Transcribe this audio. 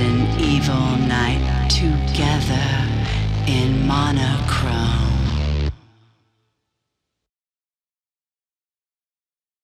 an evil night together in monochrome.